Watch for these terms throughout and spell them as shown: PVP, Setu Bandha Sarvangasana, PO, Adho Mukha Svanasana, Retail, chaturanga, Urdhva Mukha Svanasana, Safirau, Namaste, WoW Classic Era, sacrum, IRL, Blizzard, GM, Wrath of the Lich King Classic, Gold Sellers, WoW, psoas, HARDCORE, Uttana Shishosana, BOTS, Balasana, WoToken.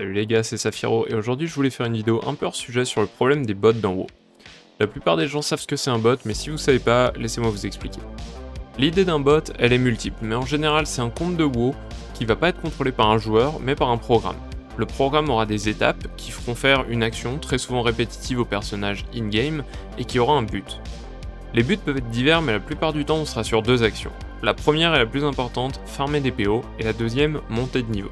Salut les gars, c'est Safirau et aujourd'hui je voulais faire une vidéo un peu hors sujet sur le problème des bots dans WoW. La plupart des gens savent ce que c'est un bot, mais si vous savez pas, laissez-moi vous expliquer. L'idée d'un bot, elle est multiple, mais en général c'est un compte de WoW qui va pas être contrôlé par un joueur, mais par un programme. Le programme aura des étapes qui feront faire une action très souvent répétitive au personnage in-game et qui aura un but. Les buts peuvent être divers, mais la plupart du temps on sera sur deux actions. La première et la plus importante, farmer des PO, et la deuxième, monter de niveau.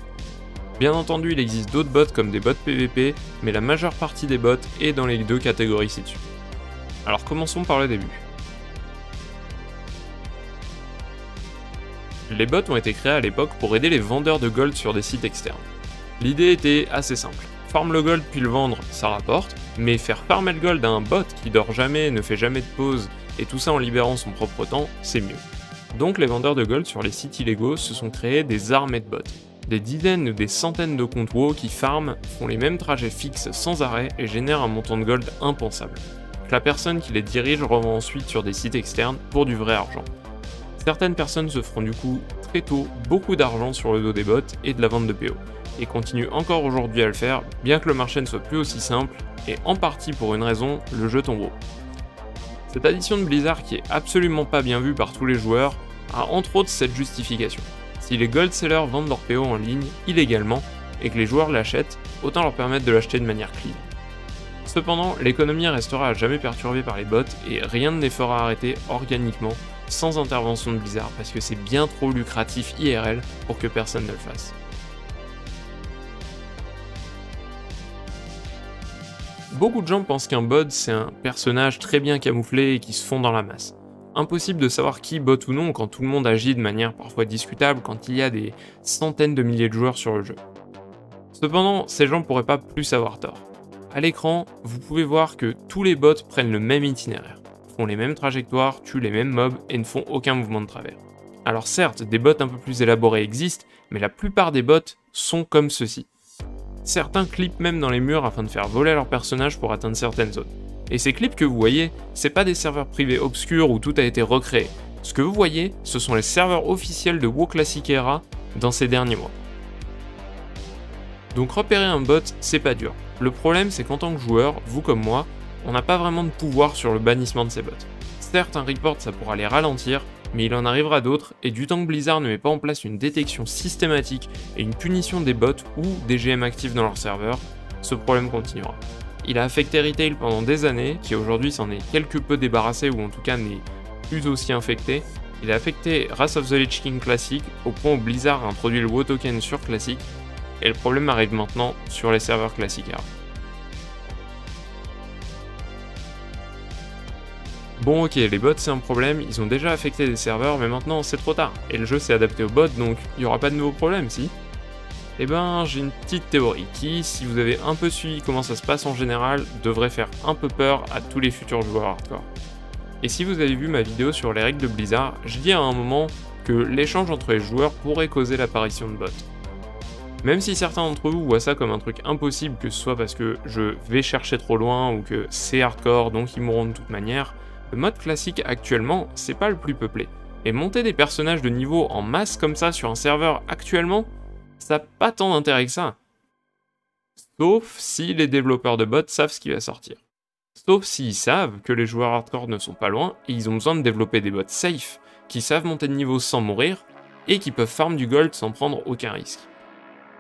Bien entendu, il existe d'autres bots comme des bots PVP, mais la majeure partie des bots est dans les deux catégories ci-dessus. Alors commençons par le début. Les bots ont été créés à l'époque pour aider les vendeurs de gold sur des sites externes. L'idée était assez simple. Farm le gold puis le vendre, ça rapporte, mais faire farmer le gold à un bot qui dort jamais, ne fait jamais de pause, et tout ça en libérant son propre temps, c'est mieux. Donc les vendeurs de gold sur les sites illégaux se sont créés des armées de bots. Des dizaines ou des centaines de comptes WoW qui farment, font les mêmes trajets fixes sans arrêt et génèrent un montant de gold impensable, que la personne qui les dirige revend ensuite sur des sites externes pour du vrai argent. Certaines personnes se feront du coup très tôt beaucoup d'argent sur le dos des bots et de la vente de PO, et continuent encore aujourd'hui à le faire, bien que le marché ne soit plus aussi simple, et en partie pour une raison, le jeton WoW. Cette addition de Blizzard qui est absolument pas bien vue par tous les joueurs a entre autres cette justification. Si les gold sellers vendent leur PO en ligne illégalement et que les joueurs l'achètent, autant leur permettre de l'acheter de manière clean. Cependant, l'économie restera à jamais perturbée par les bots et rien ne les fera arrêter organiquement sans intervention de Blizzard parce que c'est bien trop lucratif IRL pour que personne ne le fasse. Beaucoup de gens pensent qu'un bot c'est un personnage très bien camouflé et qui se fond dans la masse. Impossible de savoir qui bot ou non quand tout le monde agit de manière parfois discutable quand il y a des centaines de milliers de joueurs sur le jeu. Cependant, ces gens pourraient pas plus avoir tort. À l'écran, vous pouvez voir que tous les bots prennent le même itinéraire, font les mêmes trajectoires, tuent les mêmes mobs et ne font aucun mouvement de travers. Alors certes, des bots un peu plus élaborés existent, mais la plupart des bots sont comme ceci. Certains clippent même dans les murs afin de faire voler leurs personnages pour atteindre certaines zones. Et ces clips que vous voyez, c'est pas des serveurs privés obscurs où tout a été recréé. Ce que vous voyez, ce sont les serveurs officiels de WoW Classic Era dans ces derniers mois. Donc repérer un bot, c'est pas dur. Le problème, c'est qu'en tant que joueur, vous comme moi, on n'a pas vraiment de pouvoir sur le bannissement de ces bots. Certes, un report ça pourra les ralentir, mais il en arrivera d'autres, et du temps que Blizzard ne met pas en place une détection systématique et une punition des bots ou des GM actifs dans leur serveur, ce problème continuera. Il a affecté Retail pendant des années, qui aujourd'hui s'en est quelque peu débarrassé ou en tout cas n'est plus aussi infecté. Il a affecté Wrath of the Lich King Classic au point où Blizzard a introduit le WoToken sur Classic, et le problème arrive maintenant sur les serveurs Classic Era. Bon ok, les bots c'est un problème, ils ont déjà affecté des serveurs, mais maintenant c'est trop tard, et le jeu s'est adapté aux bots, donc il n'y aura pas de nouveaux problèmes, si ? Eh ben, j'ai une petite théorie qui, si vous avez un peu suivi comment ça se passe en général, devrait faire un peu peur à tous les futurs joueurs hardcore. Et si vous avez vu ma vidéo sur les règles de Blizzard, je dis à un moment que l'échange entre les joueurs pourrait causer l'apparition de bots. Même si certains d'entre vous voient ça comme un truc impossible, que ce soit parce que je vais chercher trop loin ou que c'est hardcore donc ils mourront de toute manière, le mode classique actuellement, c'est pas le plus peuplé. Et monter des personnages de niveau en masse comme ça sur un serveur actuellement, ça n'a pas tant d'intérêt que ça. Sauf si les développeurs de bots savent ce qui va sortir. Sauf s'ils savent que les joueurs hardcore ne sont pas loin et ils ont besoin de développer des bots safe, qui savent monter de niveau sans mourir, et qui peuvent farm du gold sans prendre aucun risque.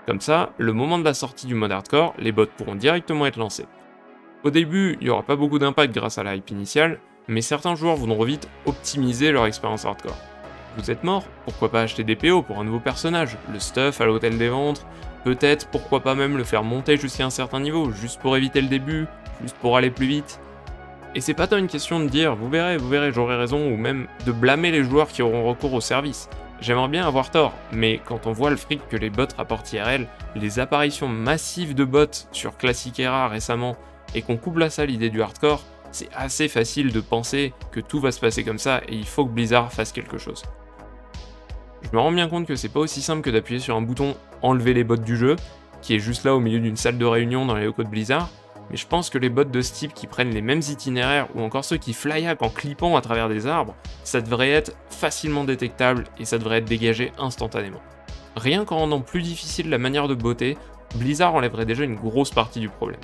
Comme ça, le moment de la sortie du mode hardcore, les bots pourront directement être lancés. Au début, il n'y aura pas beaucoup d'impact grâce à la hype initiale, mais certains joueurs voudront vite optimiser leur expérience hardcore. Vous êtes mort, pourquoi pas acheter des PO pour un nouveau personnage, le stuff à l'hôtel des ventes, peut-être pourquoi pas même le faire monter jusqu'à un certain niveau, juste pour éviter le début, juste pour aller plus vite. Et c'est pas tant une question de dire, vous verrez, j'aurai raison, ou même de blâmer les joueurs qui auront recours au service. J'aimerais bien avoir tort, mais quand on voit le fric que les bots rapportent IRL, les apparitions massives de bots sur Classic Era récemment, et qu'on couple à ça l'idée du hardcore, c'est assez facile de penser que tout va se passer comme ça et il faut que Blizzard fasse quelque chose. Je me rends bien compte que c'est pas aussi simple que d'appuyer sur un bouton « Enlever les bots du jeu », qui est juste là au milieu d'une salle de réunion dans les locaux de Blizzard, mais je pense que les bots de ce type qui prennent les mêmes itinéraires ou encore ceux qui fly-hack en clippant à travers des arbres, ça devrait être facilement détectable et ça devrait être dégagé instantanément. Rien qu'en rendant plus difficile la manière de botter Blizzard enlèverait déjà une grosse partie du problème.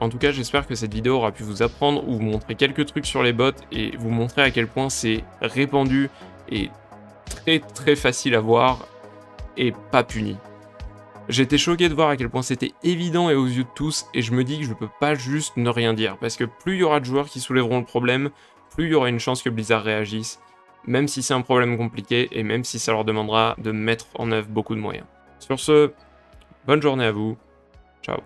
En tout cas, j'espère que cette vidéo aura pu vous apprendre ou vous montrer quelques trucs sur les bots et vous montrer à quel point c'est répandu et très facile à voir et pas puni. J'étais choqué de voir à quel point c'était évident et aux yeux de tous, et je me dis que je peux pas juste ne rien dire, parce que plus il y aura de joueurs qui soulèveront le problème, plus il y aura une chance que Blizzard réagisse, même si c'est un problème compliqué et même si ça leur demandera de mettre en œuvre beaucoup de moyens. Sur ce, bonne journée à vous, ciao.